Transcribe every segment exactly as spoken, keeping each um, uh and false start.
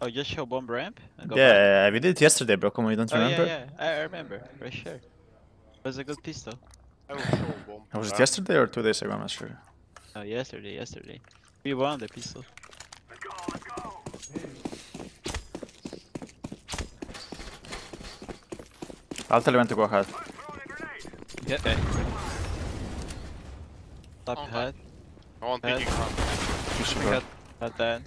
Oh, just show bomb ramp? And go yeah, back. We did it yesterday, bro. Come on, you don't oh, remember? Yeah, yeah, I remember, for sure. It was a good pistol. I will show bomb. Was it yesterday or two days ago? I'm not sure. Oh, yesterday, yesterday. We won the pistol. Let's go, let's go! I'll tell you when to go hard. Yeah, okay. Top oh, head. I want picking up. Got that.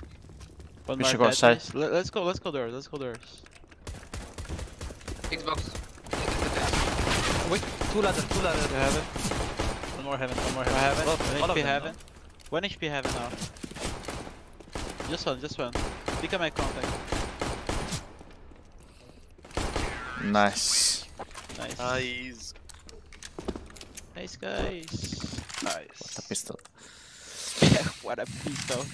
One we should go outside. Let's go, let's go there, let's go there. Xbox. Wait, two ladder, two ladder. You have it. One more heaven, one more heaven. I have it. One, one H P heaven. No? One H P heaven now. Just one, just one. Pick up my contact. Nice. Nice. Nice. Nice, guys. Nice. What a pistol. What a pistol.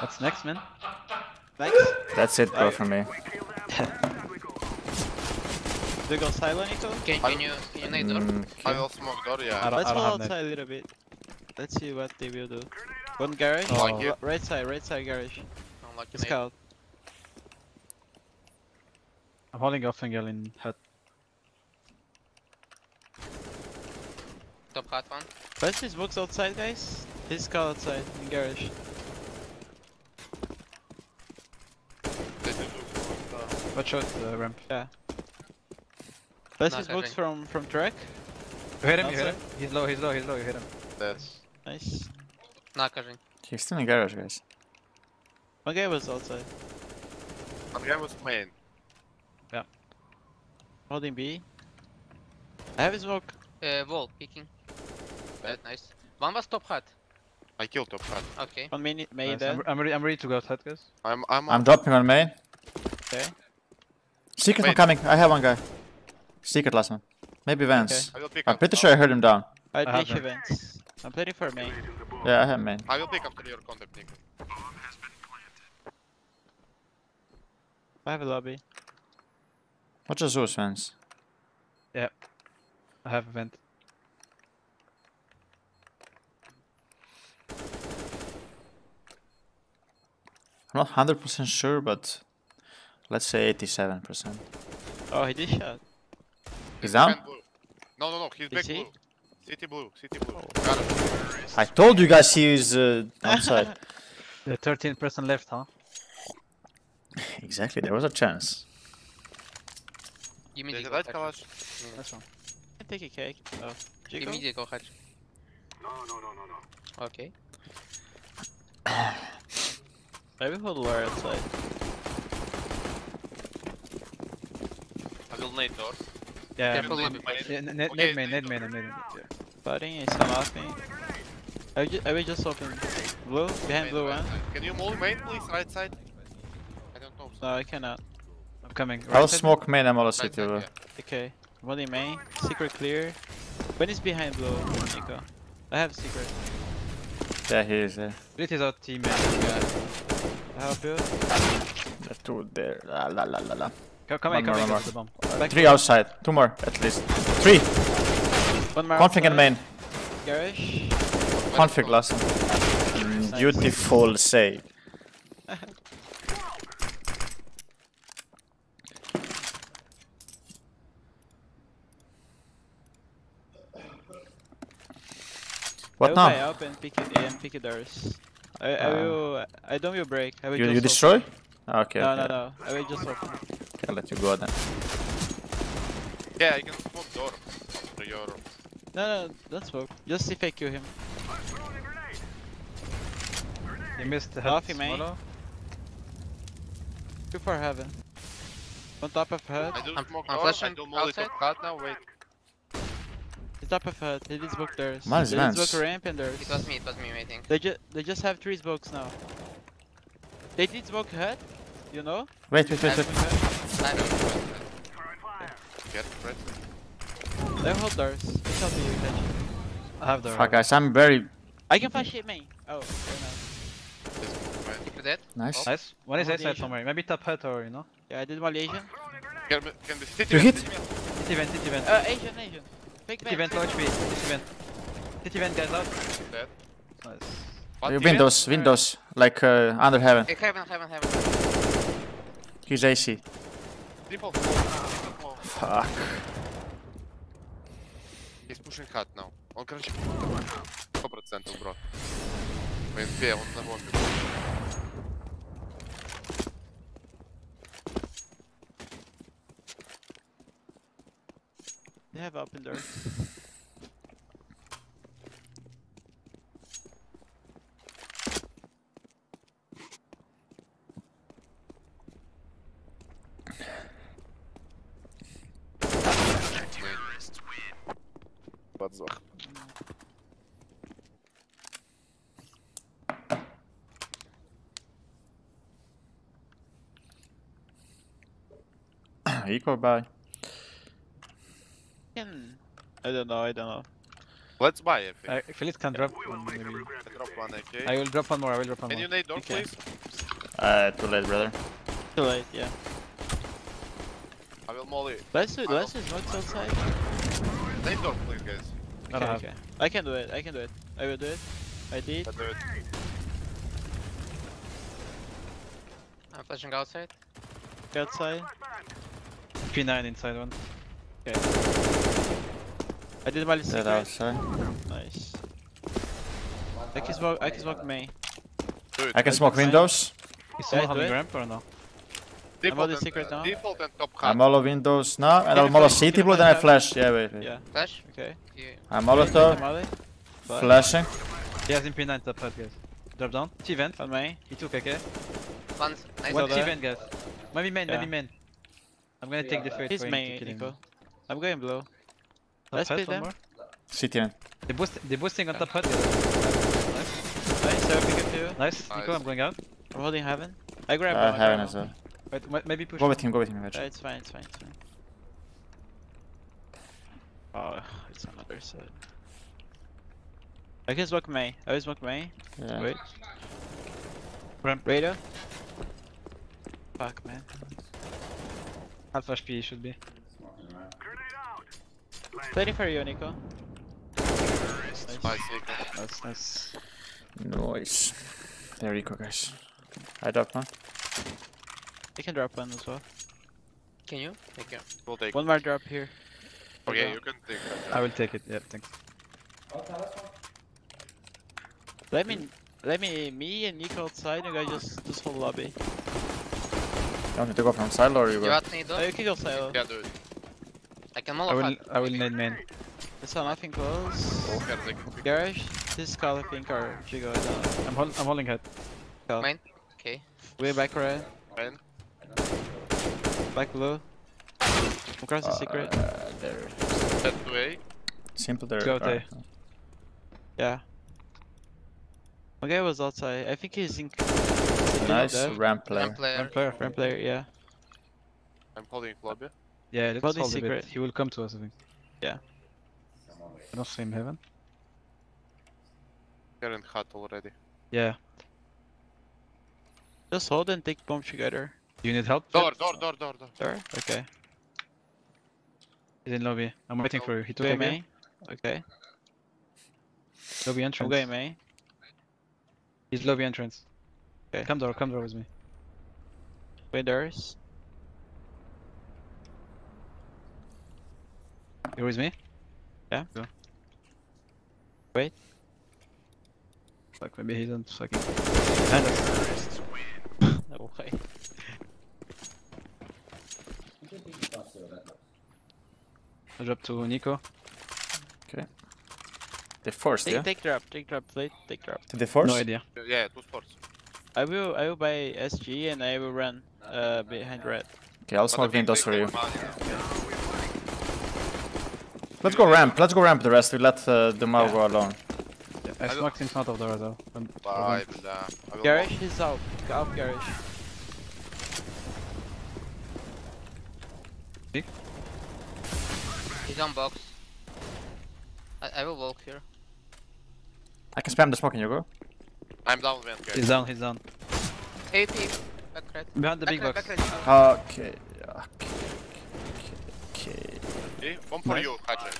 What's next, man? Next? That's it, bro, for me. Do you go silent, Niko? Can, can you, can you nade door? Mm, I will smoke door, yeah. I don't, Let's go outside a little bit. Let's see what they will do. One garage. Oh. Right side, right side garage. Unlucky scout. I'm holding off angle in hut. Top hut one. Press his books outside, guys. His scout outside in garage. Watch out the uh, ramp. Yeah. Press his books from, from track. You hit him, outside. You hit him. He's low, he's low, he's low, you hit him. That's nice. He's still in the garage, guys. One guy was outside. One guy was main. Yeah. Holding B. I have his smoke. Uh, wall peeking. Bad, nice. One was top hat. I killed top hat. Okay. One main, main nice. I'm, I'm, re I'm ready to go outside, guys. I'm I'm, I'm dropping on main. Okay. Secret one coming. I have one guy. Secret last one. Maybe Vance. Okay. I'm pretty sure I heard him down. I dish Vance. I'm playing for main. Yeah, I have main. I will pick up to your contact, Niko. I have a lobby. Watch your Zeus, Vance. Yeah. I have a vent. I'm not one hundred percent sure, but let's say eighty-seven percent. Oh, he did shot. He's down? No, no, no, he's back blue. City blue, city blue. Oh. I told you guys he is uh, outside. The thirteen percent left, huh? Exactly, there was a chance. Give me the light collage. That's one. I take a cake. Oh, give me the collage. No, no, no, no, no. Okay. Maybe hold lower outside. I will nade door. Yeah, nade main, nade main, main. Fighting is some off me. I, ju I will just open blue, behind blue one. Can you move main, please, right side? I don't know. No, I cannot. I'm coming. Right I'll side? Smoke main, I'm out of city. Right side, yeah. Okay, one in main, secret clear. When is behind blue, Niko? I have secret. Yeah, he is there. Split is our teammate. I help you. There's two there. La la la la la. Come, come in, come in. One more. Uh, three outside. Two more, at least. Three! One more. Config and main. Garish. Config last one. Mm, nice. Beautiful save. What now? I open pick it A and pick it doors. I, I will. Uh, I don't will break. I will you, just you destroy? Okay. No, okay. no, no. I will just open. I'll let you go then. Yeah, you can smoke door. To your... No, no, don't smoke. Just see if I kill him. He missed the head. Too far heaven. On top of head. I do I'm, smoke I'm door. flashing. I do outside. Head now. Wait. Top of head, he did smoke theirs. He did smoke ramp and theirs. It was me, it was me, I think. They, ju they just have three smokes now. They did smoke head, you know? Wait, wait, wait, wait. I don't know. Get red. They hold theirs. They shall be attention. I have theirs. Fuck, guys, I'm very. I can flash it, main. Oh, fair enough. Nice. Nice. One is outside somewhere. Maybe top head or, you know? Yeah, I did one Asian. Can be city event, city event. Uh, Asian, Asian. Big City vent, low H P. City vent. City vent, guys, out. Dead. Nice. What, windows, vent? Windows. Like uh, under heaven. Hey, heaven, heaven, heaven. He's A C. Triple. Fuck. He's pushing hard now. Он, короче, сто процентов, bro. По инфе, он на бомбе. They have up in there. Подзох. Eco buy. I don't know, I don't know. Let's buy it. Uh, Philip can drop one, maybe. I, drop one, okay. I will drop one more, I will drop one can more. Can you nade door, okay, please? Uh, too late, brother. Too late, yeah. I will molly. Let's do not outside. Nade door, please, guys. Okay, okay, okay. I can do it, I can do it. I will do it. I did. I do it. I'm flashing outside. Outside. P nine inside one. Okay. I did my list. Nice. I can smoke, I can smoke May. Dude, I can smoke windows. Is someone having ramp or no? I'm all the secret uh, now. I'm all of windows now, and I'm all of city blue, then I flash. Yeah, wait, wait. Yeah. Flash? Okay. Yeah. I'm all of the flashing. He has in P nine top five, guys. Drop down. T-Vent on May. He took A K. One T-Vent, guys. Maybe main, maybe main. I'm gonna take the first. He's main, Niko. I'm going blow. Let's play them. City man. They boost, they're boosting on top hut. Nice, Sarah, pick up you. Nice, Niko, I'm going out. I'm holding heaven. I grab uh, heaven as well. Wait, maybe push. Go with him, go with him. Uh, it's fine, it's fine, it's fine. Oh, it's on the other side. I can smoke May. I will smoke May. Yeah. Wait. Ramp radar. Fuck, man. Half H P should be. Playing for you, Niko. Nice. Nice, nice. Nice. There you go, guys. I dropped one. You can drop one as well. Can you? Thank you. We'll take one more drop here. Okay, okay. You can take that. I will take it, yeah, thanks. Let me, let me, me and Niko outside, and I just, just hold lobby. You want me to go from silo or you go? Oh, you can go silo. Yeah, do it. I can all I will, I will need main. There's nothing close. Oh. Garage, this color pink or Jigo. I'm, hold, I'm holding head. Go. Main? Okay. Way back red. Main. Back blue. I'm crossing uh, secret. Uh, there. That way. Simple there. Go there. Oh. Yeah. My guy was outside. I think he's in. Nice ramp player. Ramp player. Ramp player. Ramp player, yeah. I'm holding lobby. Yeah, let's hold a bit. He will come to us, I think. Yeah. I don't see him heaven. They're in hut already. Yeah. Just hold and take bomb together. You need help? Door, door, door, door, door. Door? Okay. He's in lobby. I'm waiting for you. He took a main. Okay. Lobby entrance. Okay, main. He's lobby entrance. Okay. Come door, come door with me. Wait, doors. You with me? Yeah. Go. Wait. Fuck, maybe he don't fucking. No way. I drop to Niko. Okay. They forced, yeah. Take drop, take drop, plate, take drop. Did they force? No idea. Yeah, it was forced. I will, I will buy S G and I will run uh, behind red. Okay, I'll smoke windows for you. Let's go ramp, let's go ramp the rest, we let uh, the Mal yeah. go alone. Yeah, I smoked in front of the door though. Bye, blah. Garage is out, go out garage. See? He's on box. I, I will walk here. I can spam the smoke in your go. I'm down, man. He's down, he's down. A P, back red. Behind the back big red, box. Red, okay, okay. Okay, one for nice. You, Hatcher.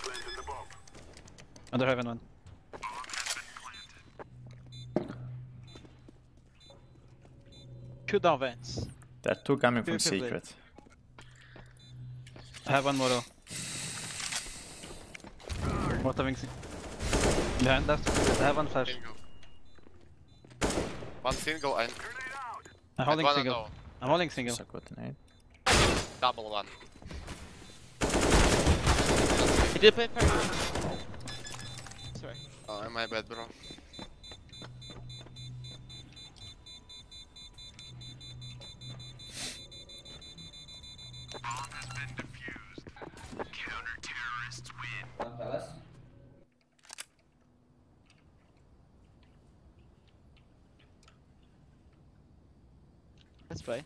Under heaven one. Two down vents. There are two coming two from secret. I have one mortal. What having seen? Behind left. I have one flash. One single and. I'm holding and single. I'm holding single. So good, right? Double one. I did play for. Sorry. Oh, my bad, bro. Let's play.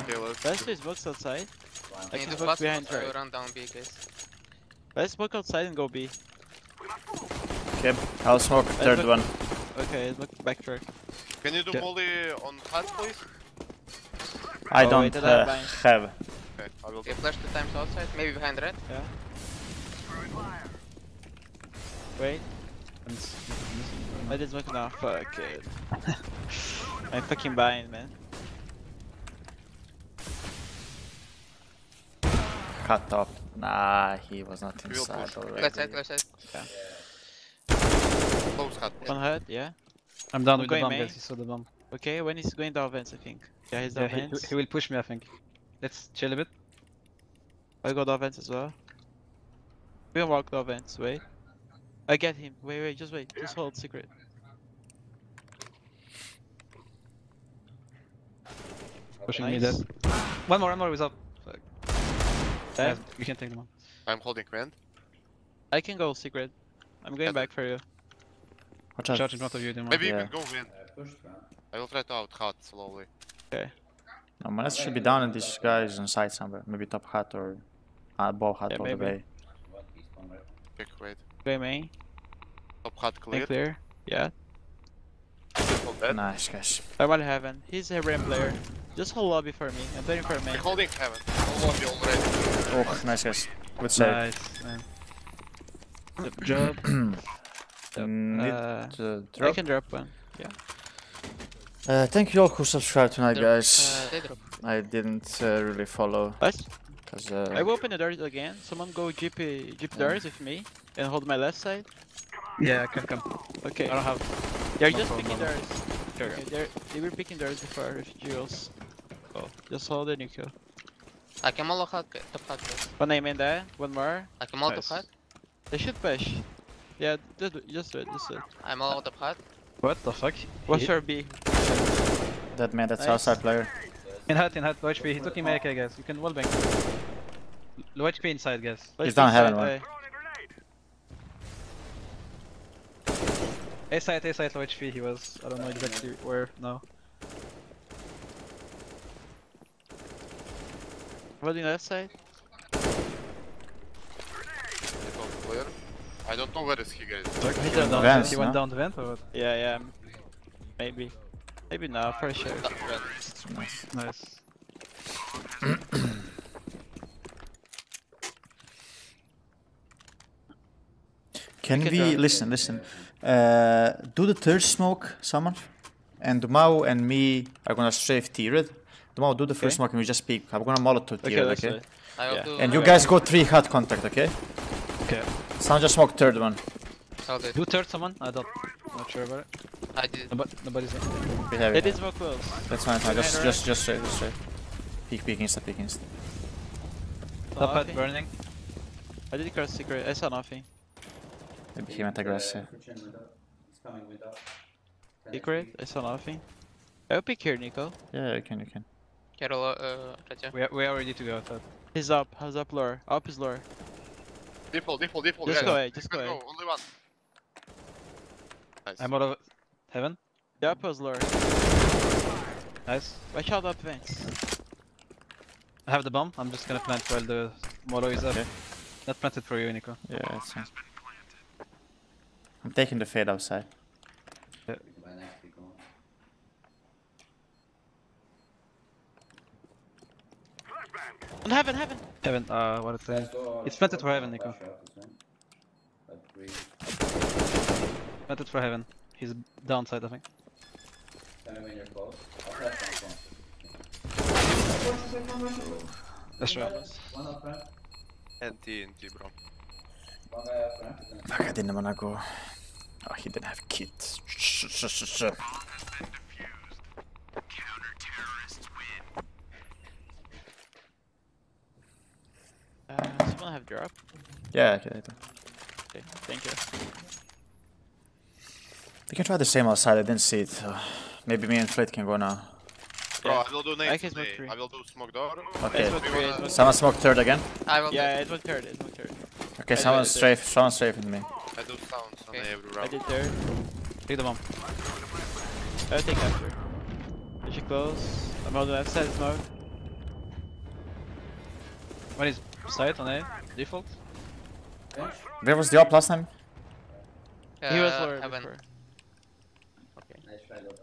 Okay, let's let's do smoke outside. Wow. I can smoke behind her. Right. Run down B, guys. Let's smoke outside and go B. Okay, I'll smoke let's third one. Okay, look backtrack. Can you do yeah. molly on hard, please? I oh, don't wait, uh, I have. Okay, I will. Okay, flash two times outside. Maybe behind red. Yeah. Wait. I'm I did smoke now. Fuck it. I'm fucking blind, man. Cut up. Nah, he was not inside already. Left side, left side. Yeah. Close cut. One head, yeah. I'm down I'm with the bomb, guys. He saw the bomb. Okay, when he's going down vents, I think. Yeah, he's down yeah, vents. He, he will push me, I think. Let's chill a bit. I'll go down vents as well. We can walk down vents, wait. I get him. Wait, wait, just wait. Just hold secret. Pushing nice. me dead. One more, one more without. Yeah, you can take them on. I'm holding grand. I can go secret. I'm going and back for you. Watch out. Charge in front of you, Demon. Maybe yeah. you can go win. I will try to out hut slowly. Okay. No, Manas should be down and this guy is inside somewhere. Maybe top hut or above hut yeah, all maybe. the way. Quick wait. Okay, main. Top hut clear. clear. Yeah. Nice, guys. I want heaven. He's a ram player. Just hold lobby for me. I'm waiting for a main. I'm holding heaven. Hold lobby already. Oh, nice guys. Good save. Nice, man. Good job. Yep. Need uh, to drop? I can drop one. Yeah. Uh, thank you all who subscribed tonight, drop. guys. Uh, I didn't uh, really follow. Cause, uh, I will open the doors again. Someone go G P, G P yeah. doors with me and hold my left side. Yeah, I can come. Okay. I don't have. They're no just problem. picking doors. Sure. Okay, they're, they were picking doors before with jewels. Oh, just hold the Niko. I can molo hut, top hut. One name in there, one more. I can molo nice. top hut. They should push. Yeah, just do it, just do it. Just do it. I'm all top hut. What the fuck? What's your B? That man, that's nice. outside player. In hut, in hut, low H P. He took him A K, guys. You can wall bank. Low H P inside, guys. Low He's down heaven, one. A side, A side, low H P. He was, I don't know exactly where now. What on the left side? I don't know where is he guys. He, he, down vent, he no? went down the vent or what? Yeah, yeah. Maybe. Maybe now, for sure. Nice. Nice. Can we, we listen, listen. Uh, do the third smoke, someone? And Mao and me are gonna strafe T-Red. Tomorrow do the okay. first smoke and we just peek. I'm gonna molotov here, okay? okay? Yeah. And you guys go three hard contact, okay? Okay. Someone just smoke third one. Do third someone? I don't. Not sure about it. I did. Nobody, nobody's. Heavy, it yeah. is more close. That's fine. I just, just, just straight, just straight. Peek, peek, insta, peek, insta. Oh, top okay. burning. I did cross secret. I saw nothing. Maybe he went aggressive. Secret. I saw nothing. I'll peek here, Niko. Yeah, you can, you can. Uh, we, are, we are ready to go. Top. He's up, he's up lower. Up is lower. Default, default, default. Just yeah. go away, just go away. Go, only one. Nice. I'm out of heaven. The up is lower. Nice. Watch out up vents. I have the bomb, I'm just gonna plant while the molo is okay. up. Not planted for you, Niko. Yeah, that's fine. I'm taking the fade outside. Yeah. On heaven, heaven! Heaven, uh, what is that? It's planted for heaven, Niko. Went it for heaven. He's downside, I think. Tell me when you're close. Or that's not close. That's right. One up ramp. And T N T, bro. One guy up ramp. Fuck, I didn't wanna go. Oh, he didn't have kits. Shh, shh, shh, shh. Someone have drop? Yeah, okay, later. Okay, thank you. They can try the same outside, I didn't see it. So maybe me and Fleet can go now. Bro, yeah. I will do nade. I can smoke three. I will do smoke door. Okay, smoke three, wanna... someone smoke third again? I will yeah, it was third, it was third. Okay, I someone strafe, someone strafe with me. I do sounds okay. On every round. I did third. Take the bomb. I will take after. Is she close? I'm on the left side, smoke. What is side on A? Default? Yeah. Where was the op last time? Uh, he was lower before. Okay. Nice try, Lobo.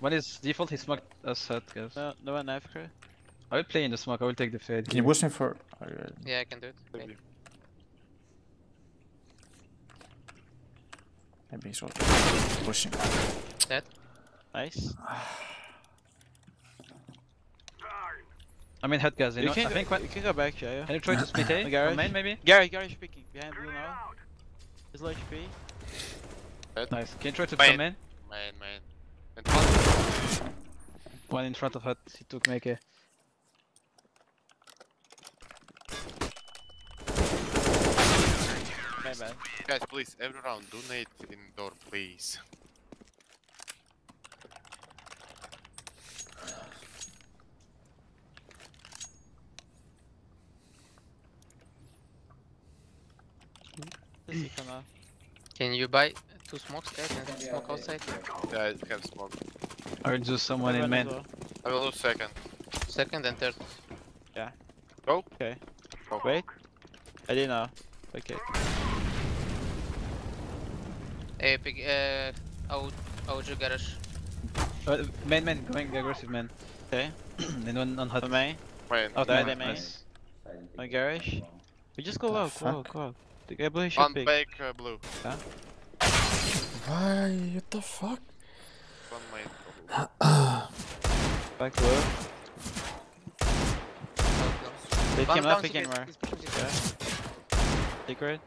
When is default, he smoked us head, guys. No, no one knife crew. I will play in the smoke, I will take the fade. Can you boost me for... Yeah, I can do it. Maybe. Maybe he's also pushing. Dead. Nice. I mean head guys, you, you know, I think go, you can go back, yeah, yeah. Can you try to split A? Garage? Main, maybe? Garage, garage picking, behind blue now. He's low H P. Head. Nice, can you try to main. Come in? Main, main. In front. One in front of hut, he took make A. My bad. Guys, please, every round, do nade in door, please. Can you buy two smokes, guys, and yeah, smoke yeah, outside? Yeah, I can smoke. Or do someone in main. I will do second. Second and third. Yeah. Go. Okay. Go. Wait. I didn't know. Okay. Hey, big, uh, out, out, garage. Uh, main, main, going aggressive, man. Okay. And one on hot. Main. Main. Out main. Nice. My garage. We just go low, low, low. I believe one pick. Back uh, blue. Huh? Why? What the fuck? One main. Back blue. They one came up again, right? Secret.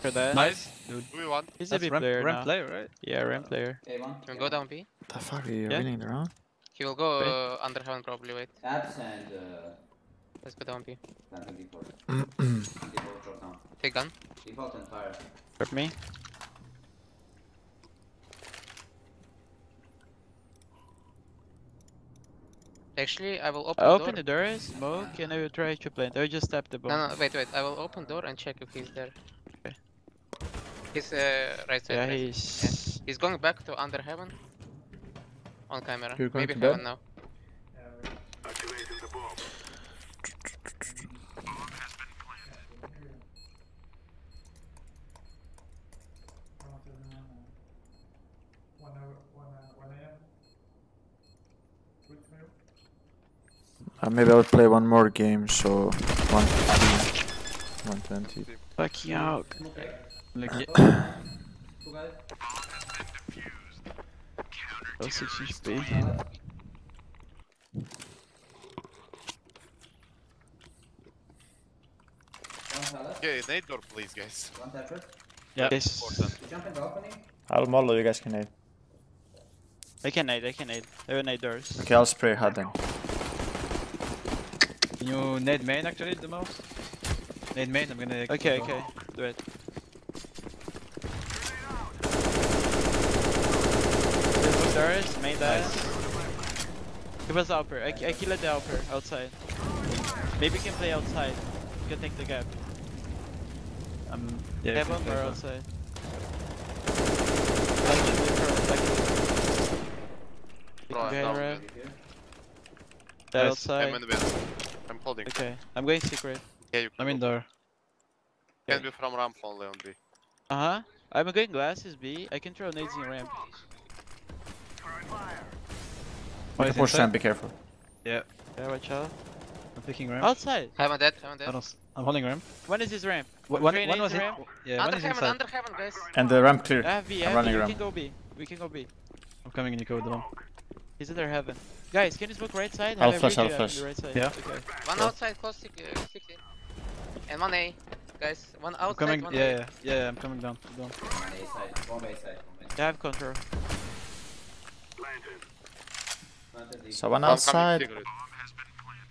For that. Nice. Dude. We won. He's That's a big ramp, player ramp now. Player, right? Yeah, ramp player. Okay, one. Can we go down B? The fuck are you yeah. winning the round? He will go uh, under heaven probably. Wait. Absent. Uh... Let's go down B. Take gun. Default and fire. Grab me. Actually, I will open I the door. Open the door, smoke, and I will try to plant. I will just tap the bomb. No, no, wait, wait. I will open door and check if he's there. Okay. He's uh, right side. Yeah, right. He's... Yeah. He's going back to under heaven. On camera. Maybe heaven now. Uh, maybe I'll play one more game, so one twenty. Fucking out. Oh, six H P. Okay, nade door, please, guys. One tapper? Yeah, yes. I'll mollo, you guys can nade. They can nade, they can nade. They will nade doors. Okay, I'll spray hard then. You nade main actually the most? Nade main, I'm gonna... Okay, okay, do it. There's turrets, main dies. It was upper, I, I killed the upper, outside. Maybe you can play outside, you can take the gap. Um, yeah, yeah, one or outside. Like in the outside. I'm holding. Okay, I'm going secret. Yeah, you I'm in door. Can okay. be from ramp only on B. Uh huh. I'm going glasses B. I can throw nades in ramp. Why push ramp? Be careful. Yeah. Yeah, watch out. I'm picking ramp. Outside. Heaven dead, heaven dead. I'm holding ramp. When is this ramp? One, one, one was ramp. It? Yeah, under heaven, under heaven, guys. And the ramp clear. I'm running ramp. We can go B. We can go B. I'm coming, Niko, with the ramp. He's under heaven. Guys, can you smoke right side? I'll flash, I'll flash. Yeah. One outside, close sixty. And one A. Guys, one outside, one A. Yeah, yeah, I'm coming down. One A side, one A side. I have control. So one outside.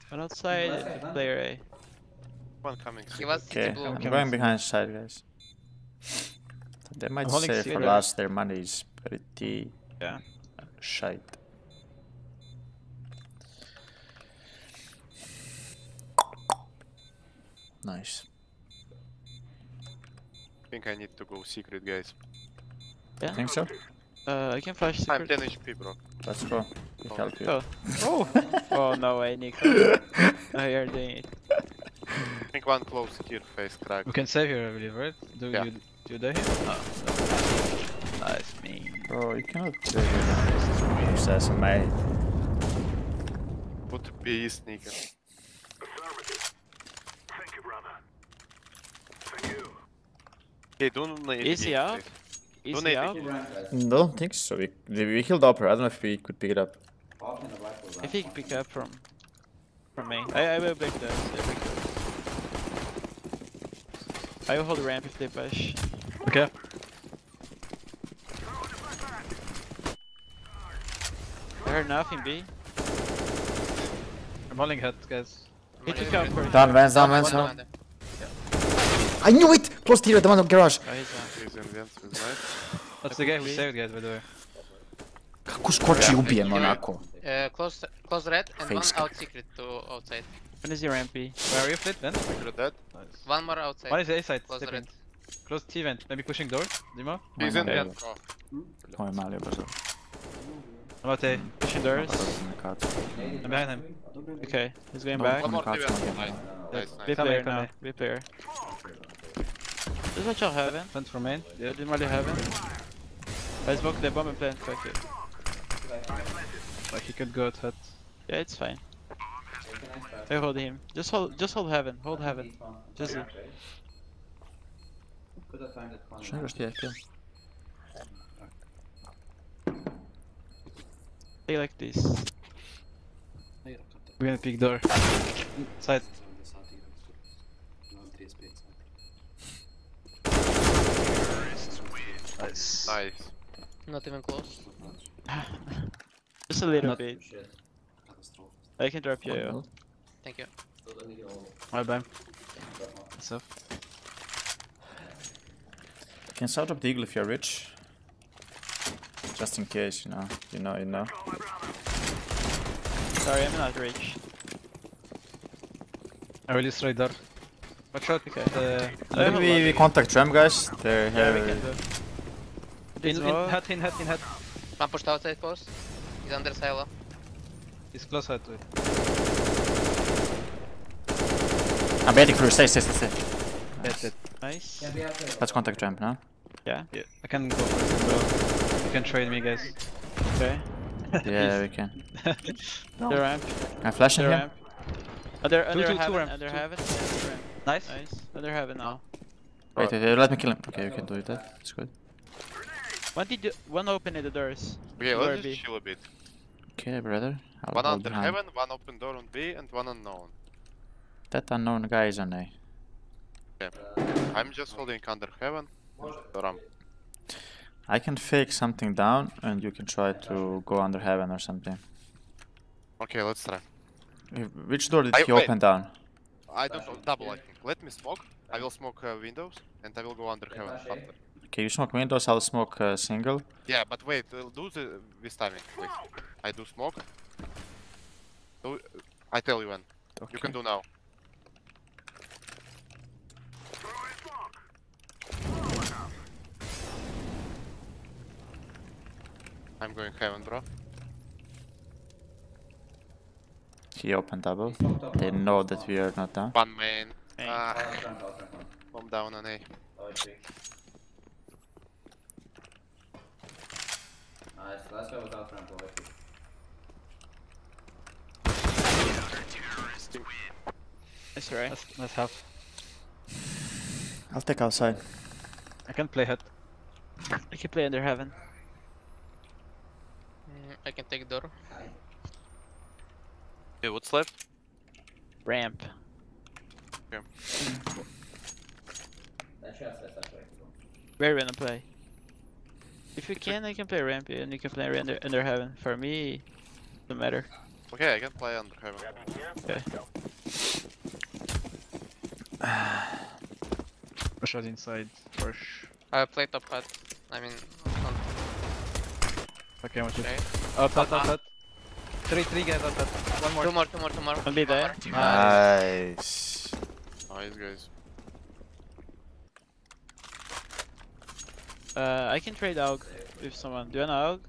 One outside, player A. One coming. Okay, I'm going behind side, guys. They might save for last. Their money is pretty yeah. shite. Nice. I think I need to go secret, guys. Yeah. Think so? Uh, I can flash secret. I'm ten H P, bro. Let's go. Oh. Help you. Oh. Oh. Oh, no way, Niko. No, you're doing it. I think one close here, face crack. We can save here, I believe, right? Do yeah. you do you die here? Oh, no. Nice, me. Bro, you cannot save here. This is mate. Put B, sneaker. Thank you, brother. Thank you. Okay, don't need easy out. Is he out? Don't think so. We, we healed Opera. I don't know if we could pick it up. If he could pick it up from from me. I, I will back those. I will hold ramp if they push. Okay. I heard nothing, B. I'm holding head, guys. He took out first. Down, Vance, down, Vance, down. I knew it! Close here at the one of garage. Oh, he's he's in Vance, he's right. That's the guy who saved, guys, by the way. Kako skoči I ubijem onako. Close, close red and face one out secret to outside. When is your M P? Where are you, Flit, Vance? Nice. One more outside. One is A side. Close red. Close T vent. Maybe pushing door. Dima? He's in Vance. Oh, I'm out of here. I'm out A. Pushing doors. I'm behind him. Okay, he's going back. One more T vent. Nice, nice. Be player now. Be player. Just watch out heaven. Plant for main. Yeah, didn't really heaven. I smoked the bomb and plant. Fuck it. Like he could go at hut. Yeah, it's fine. I hold him. Just hold, just hold heaven. Hold heaven. Just. Should I rush the I P? Stay like this. We're gonna pick door. Side. Nice. Nice. Not even close. Just a little Not bit. Shit. I can drop you. Oh, thank you. Bye bye. What's up? You can start up the eagle if you're rich. Just in case, you know. You know, you know. Sorry, I'm not rich. I released radar. Watch out, okay. Uh, I think we, we contact Tram, guys. They're here. In, in, head, in, head, in, head. One pushed outside post. He's under silo. He's close head to it. I'm baiting through, stay, stay, stay, stay. Nice. Dead, dead. Nice. Let's contact ramp now. Yeah? Yeah. I can go first. You can trade me, guys. Okay. Yeah, we can. No. The ramp. I'm flashing the ramp. Oh, they're under heaven, under heaven. Nice. Nice. Under heaven now. Wait, wait, wait, let me kill him. Okay, you can do that. It's good. One did you, one open the doors. Okay, let's just chill a bit. Okay, brother. I'll one under behind. Heaven, one open door on B, and one unknown. That unknown guy is on A. Okay. I'm just holding under heaven. I can fake something down, and you can try to go under heaven or something. Okay, let's try. Which door did I, he wait. open down? I don't know, double I think. Let me smoke. I will smoke uh, windows, and I will go under heaven after. Okay, you smoke windows, I'll smoke uh, single. Yeah, but wait, we'll do the, this timing, please. I do smoke. Do, I tell you when. Okay. You can do now. I'm going heaven, bro. He opened double. They know that we are not down. One main. Ah. Bomb down on A. Nice, last guy without ramp already. The other terrorists win. Nice try. That's, that's half. I'll take outside. I can play head. I can play under heaven. Mm, I can take door. Yeah, what's left? Ramp. Okay. Very random play. If you can, I can play ramp, and you can play under, under heaven. For me, doesn't matter. Okay, I can play under heaven. Okay. Push out inside. Push. I play top hut. I mean, on. Okay, I'm watching. Up, hut, up, hut. Three, three guys up, hut. One more. Two more, two more, two more. I'll be there. Nice. Nice, guys. Uh, I can trade AUG with someone. Do you want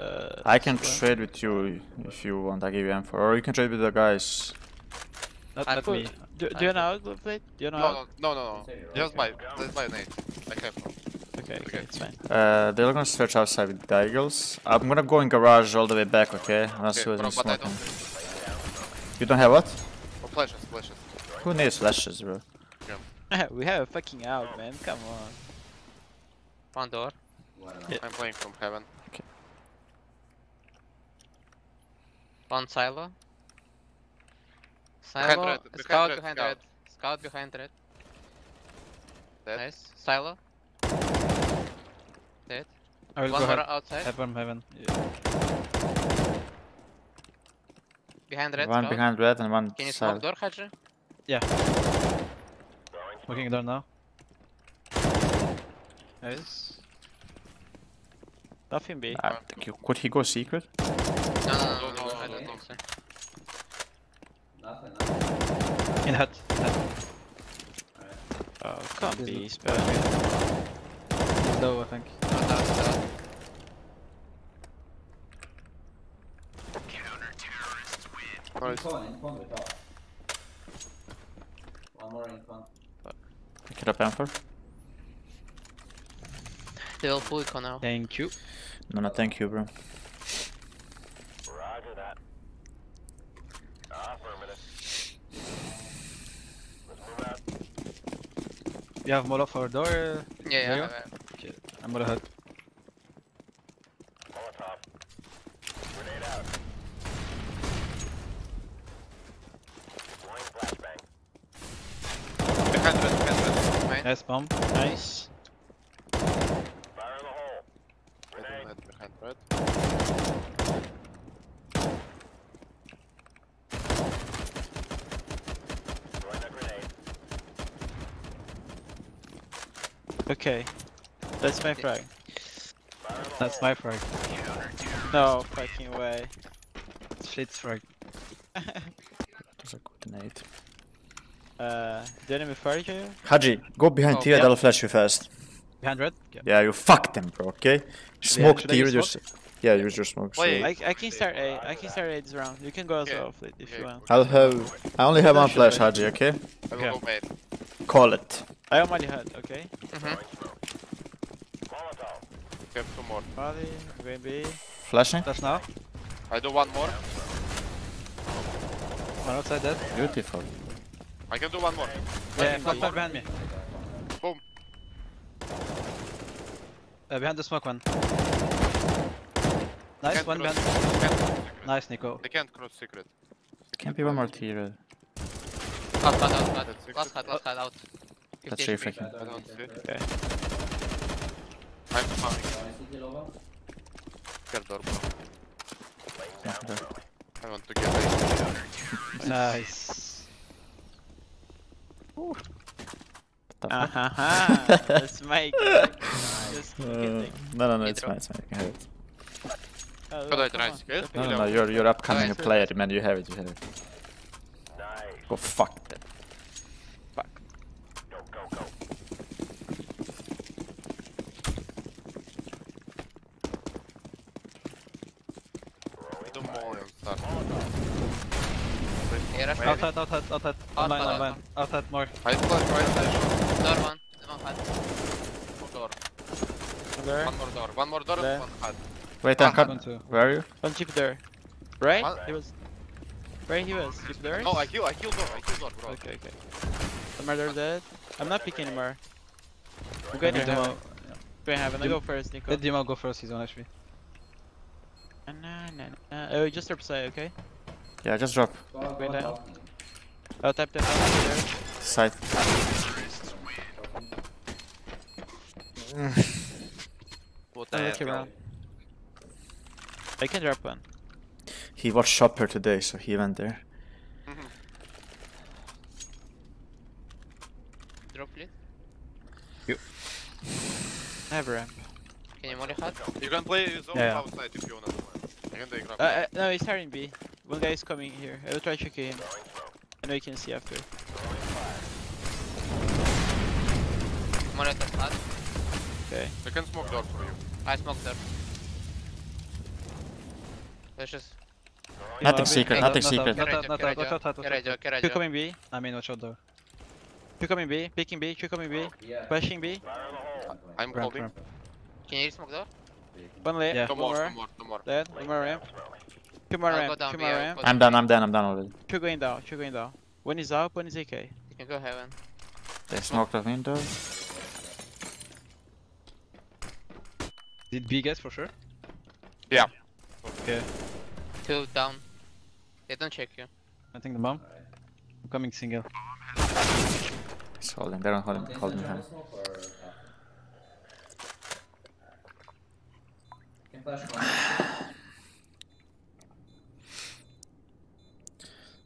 AUG? Uh, I can someone? trade with you if you want. I give you M four. Or you can trade with the guys. Not, not me. Do, do you want AUG, Blade? Do you want AUG? No, no, no, no. Just my, just my nade. I have no. Okay, okay, okay, it's fine. Uh, they're gonna stretch outside with the Eagles. I'm gonna go in garage all the way back, okay? Unless okay, bro, but I don't. You don't have what? Oh, flashes, flashes. Who needs flashes, bro? Yeah. We have a fucking AUG, man. Come on. One door. Yeah. I'm playing from heaven. Okay. One silo. Silo. Behind red. Scout behind, behind red. red. Scout behind red. Dead. Nice. Silo. Dead. I will One go more head. outside. Heaven, heaven. Yeah. Behind red. One scout. behind red and one. Can you smoke door, Haji? Yeah. Smoking door now. Nice. Nothing big. Uh, could he go secret? No, no, no, no, no I don't think so. Nothing, nothing. In hut. hut. Alright. Oh, can't He's be spelled. Low, I think. Counter terrorists win. In front, in front, with us. One more in front. Pick it up, Panther. They will pull Niko now. Thank you. No, no, thank you, bro. Roger that. Ah, for a minute. Let's move out. You have Molotov for door? Yeah, yeah, yeah. Okay. I'm gonna hut. Molotov. Grenade out. Going flashbang. Behind red, behind red. Nice bomb. Nice. Right. Okay, that's my frag. That's my frag. No fucking way. Shit's frag. That's a good nade. Uh, the enemy fire you? Haji, go behind oh, T and yep. I'll flash you first. Yeah. yeah, you fuck them, bro. Okay, smoke yeah, tier. Smoke? Yeah, use your smoke. Wait, I, I can start A. I can start A this round. You can go as yeah. well, Fleet, if yeah. you want. I'll have. I only have one flash, Haji. Okay. I will go mid. Call it. I already had. Okay. Mhm. Get two more. Body, maybe. Flashing. Flash now. I do one more. One outside that. Beautiful. I can do one more. Yeah, flash behind me. Boom. Uh, behind the smoke one. Nice, one behind. Nice, Niko. They can't cross secret. There can't be one more tier. Last hut, last hut. Last hut, last hut, out. That's safe, I can. I don't see it. Okay. I'm farming. Get door, bro. I want to get Nice. Ooh. Ahaha, that's my game. Just uh, no, no, no, it's fine, it's fine, you can have it. Oh, well, no, no, no, you're, you're upcoming nice. player, man, you have it, you have it. Nice. Go fuck them. Fuck. Go, go, go. Outside, outside, outside, online, online, outside more. Right side, door one, no hut. One door. Where? One more door, one more door, there. one hut. Wait, I'm coming. Where are you? One chip there. Right? It was. Right here is. Keep there. Oh, I heal. I heal door. I heal door, bro. Okay, okay. The murder dead. I'm not picking anymore. I'm going to demo. Going heaven. I go first, Niko. Let Demo go first. He's on H P. Nah, nah, nah. Oh, just drop side, okay? Yeah, just drop. Oh, wait, down. I'll tap that there. Side. What the heck? I can drop one. He watched Shopper today, so he went there. Mm-hmm. Drop it. You. I have ramp. Can you money hard? You can play zone yeah. outside if you want to play. You can take ramp. Uh, uh, no, he's hurrying B. One guy is coming here. I will try to kill him. I know you can see after. Money hard. Okay. I can smoke door for you. I smoke door. Just... Nothing no, secret, nothing secret. Not out, not out, watch out, watch out, watch out. Two coming B. I mean, watch out though. Two coming B, picking B, two coming B, pushing B. I'm holding. Ramp. Can you smoke door? One left, yeah. One more, more, more, more. Dead, one more ramp. Two more ramp, two more ramp. I'm done, I'm done, I'm done already. Two going down, two going down. One is up, one is A K. You can go heaven. They smoked the window. Did B guess for sure? Yeah. Okay. Two down. They don't check you. I think the bomb. I'm coming single. He's holding, they don't hold him, holding him.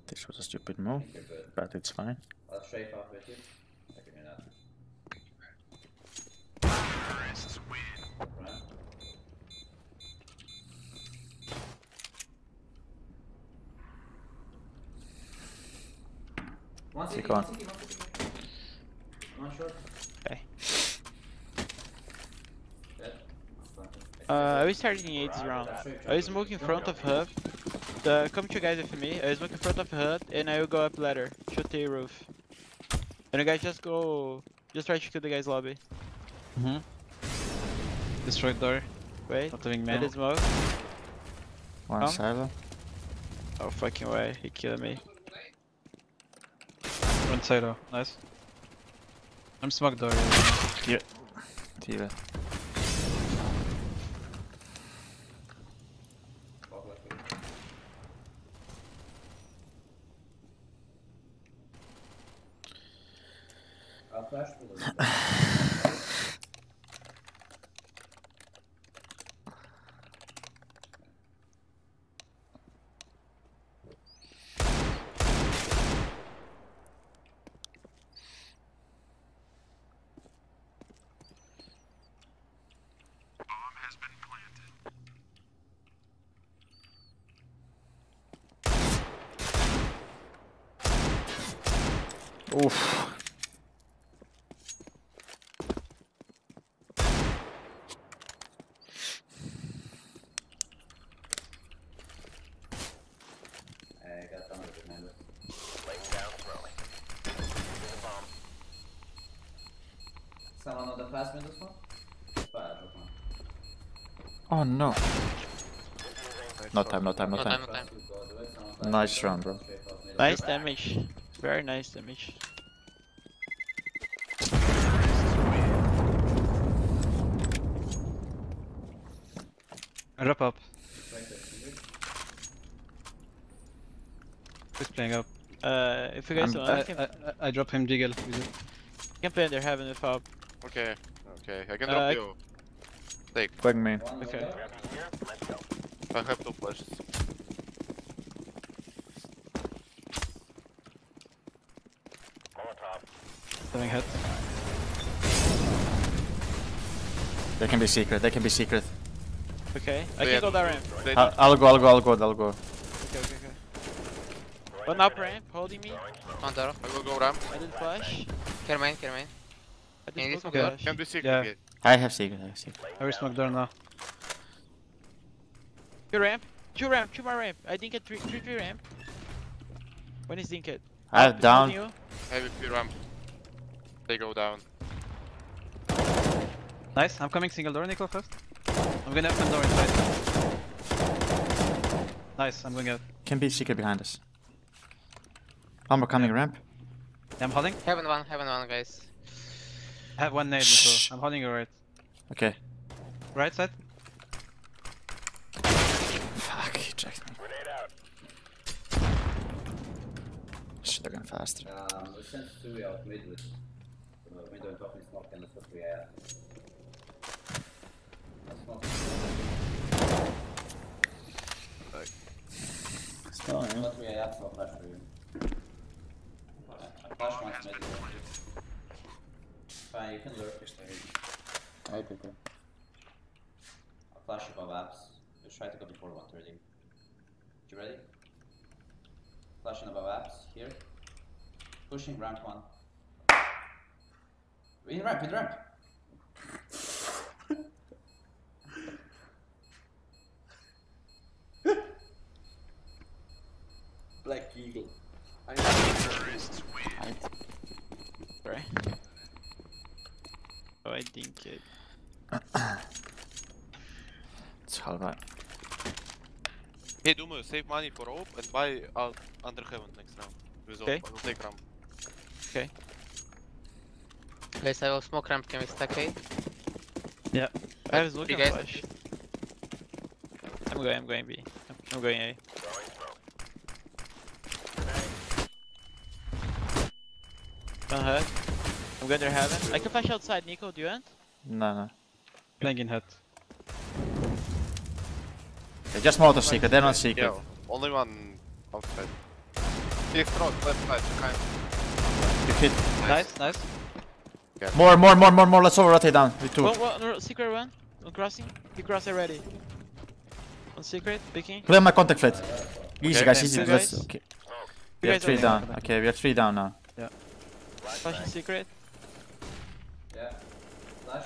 This was a stupid move, but it's fine. I'll shake off with you. Take on. Okay. Uh, I was starting eights round. I was smoking in front of hub. The, come two guys with me. I was smoking in front of hub and I will go up ladder. Shoot the roof. And you guys just go. Just try to kill the guy's lobby. Mm hmm. Destroy door. Wait. Not doing man. Smoke. One come. Silo. Oh, fucking way. He killed me. One silo, nice. I'm smoked door. Yeah. T V. Oof. Someone on the fast windows one? Oh no. No time, no time, no time. No time, no time. Nice round, bro. Nice damage. Very nice damage. Wrap up. Who's playing up? Uh, if you guys don't, I, I, I, I drop him Jiggle. You can play under heaven if up. Okay, okay, I can uh, drop you. Take. Flag main. Okay. I have two flashes. Head. They can be secret, they can be secret. Okay, I they can go that ramp. I'll, I'll go, I'll go, I'll go, I'll go. Okay, okay, okay. One up ramp, holding me. One down. I will go ramp. I didn't flash. Care main, care main. I didn't smoke door. Can be secret. Yeah. I have secret, I have secret. I will smoke door now. Two ramp, two ramp, two more ramp. I think at three, three, three ramp. When is Dinket? I have down. I have a few ramp. They go down. Nice, I'm coming single door, Niko first. I'm gonna open door inside. Nice, I'm going out. Can be secret behind us. Bomber coming ramp. I'm holding. Heaven one, heaven one, guys. I have one nade, Niko. I'm holding your right. Okay. Right side. Fuck, he checked me. Grenade out. Shit, they're going faster. Um, we sent two out mid with window and top is not gonna put the air. Oh, yeah. But we have to flash for you. I flash once mid. Fine, you can lurk if they hit. Okay, cool. I'll flash above apps. Just try to go before one thirty. You ready? Flashing above apps, here. Pushing ramp one. In ramp, in ramp! Black Eagle. I need terrorists win. Sorry. Oh, I didn't get it's all right. Hey, Dumo, save money for O P and buy out under heaven next round. With okay. O P, take ramp. Okay. Guys, I will smoke ramp. Can we stack A? Yeah. I was looking at flash. I'm going, I'm going B. I'm going A. Don't hurt. I'm going to heaven. I can flash outside, Niko. Do you end? No, no. Playing in hut. They just motor secret, they're not secret. Yeah, only one outside. Six throw, left side, kind of. You hit. Nice, nice. nice. More, more, more, more, more. Let's over rotate down. We two. One, one, secret one. On crossing. Big cross already. On secret, picking. Play on my contact flat. Easy, okay, guys, easy. Guys. Okay. We are three down. Okay, we are three down now. Yeah. Flashing secret. Yeah. Flash.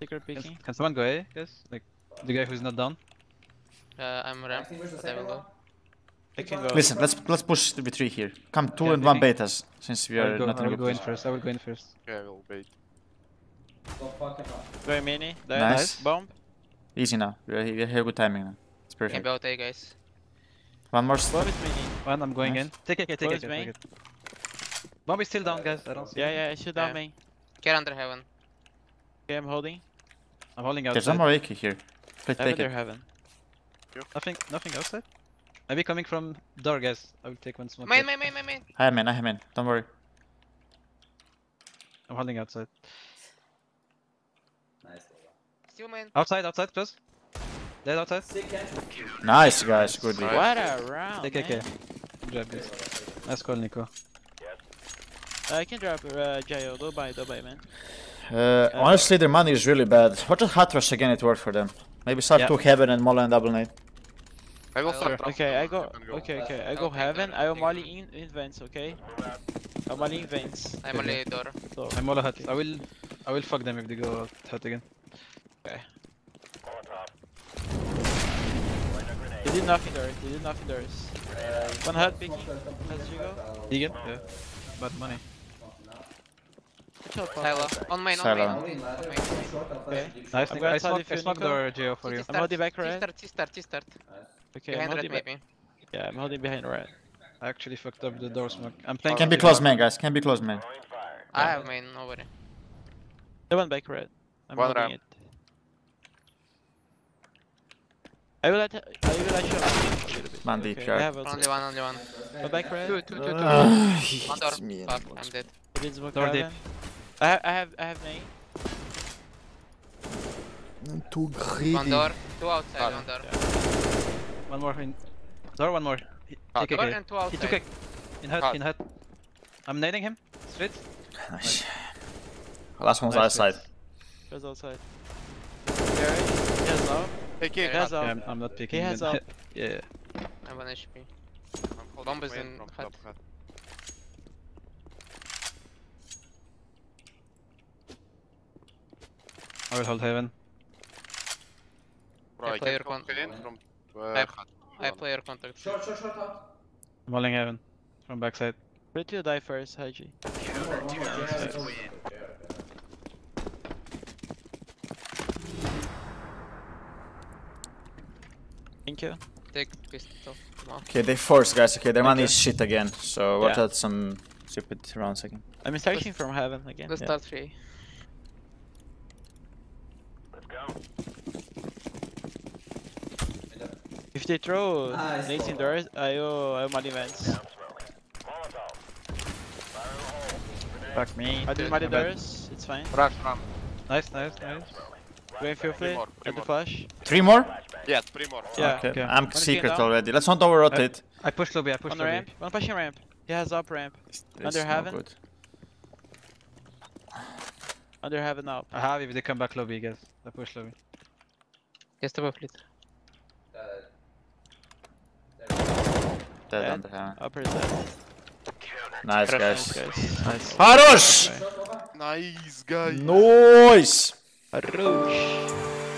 Secret picking. Can, can someone go A? Yes. Like the guy who's not down. Uh, I'm ramp. I will go. I can go. Listen, let's let's push to be three here. Come two yeah, and one betas since we are go, not in a good position. I will go in first. I will go in first. Yeah, I will bait. Very mini. There. Nice. nice. Bomb. Easy now. We are we have good timing now. It's perfect. About A, guys. One more. Bomb is mini. One. I'm going nice. in. Take it. Take it. Take it. Bomb is still down, guys. I don't see. Yeah, yeah, I should down main. Get under heaven. Okay, I'm holding. I'm holding outside. There's one more A K here. Please take it. Heaven. Nothing, nothing outside. Maybe coming from door, guys. I will take one smoke. Main, main, main, main, main. I am in, I am in. Don't worry. I'm holding outside. Nice. Still main. Outside, outside, close. Dead outside. Nice, guys. Good. What a round. Take A K. Good job, guys. Nice call, Niko. I can drop uh, Jayo, don't buy, don't buy, man. Uh, um, honestly, their money is really bad. Watch out hot rush again, it worked for them. Maybe start yeah. to heaven and molly and double nade. I will start. Okay, I go. Okay, okay, I go heaven. I will molly in, in vents, okay? I molly in vents. I molly door. So I molly hut. I will, I will fuck them if they go hut again. Okay. They did nothing doors. They did nothing doors. One hut picking. As you go. You get? Yeah. But money. Silo. On main, on main, on main. Okay. Nice, I smoke door Geo for you. I'm holding back right. T-start, T-start, Okay, behind red maybe. Yeah, I'm holding behind right. I actually fucked up the door smoke. I'm playing. Can be close main, guys. Can be close main. I have main, no worry. They went back red. I'm holding it. I will let you show a little bit. Mandy, okay. I have only one, only one. Go back red. Two, two, two, two. One door. Fuck, I'm dead. Door deep. I have, I have main. I'm too greedy. One door, two outside, one door. One more in door, one more. Take a and two outside. He took a in hut, in hut. I'm nading him. Straight. Nice. Last one's outside. Just outside. He has now. He has up. I'm not picking. He has up. Yeah. I'm on H P. Bomb is in hut. I will hold heaven. Bro, I, I play your contact from I, I play your contact. Short, short, short, short. I'm holding heaven from backside. Where do you die first, Haji? Thank you. take pistol. No. Okay, they force guys. Okay, their okay. money is shit again. So what yeah. at some stupid rounds again. I'm starting let's, from heaven again. Let's yeah. start three. Let's go. If they throw nice. nades in doors, I owe I owe money vents. Fuck me. I did money doors. It's fine. Rock, rock. Nice, nice, nice. Going filthy. Get the flash. Three more? Yeah, three more. Yeah. Okay. Okay. I'm secret already. Let's not over rotate. I, I push lobby. I push on lobby. On the ramp. One pushing ramp. He has up ramp. It's, it's Under heaven. Good. Under heaven up. I have if they come back lobby, guys. I push lobby. Yes, the buff lead. Dead, dead under heaven. Upper dead. Nice guys. Nice. Harosh! Nice guys. Nice. Harosh!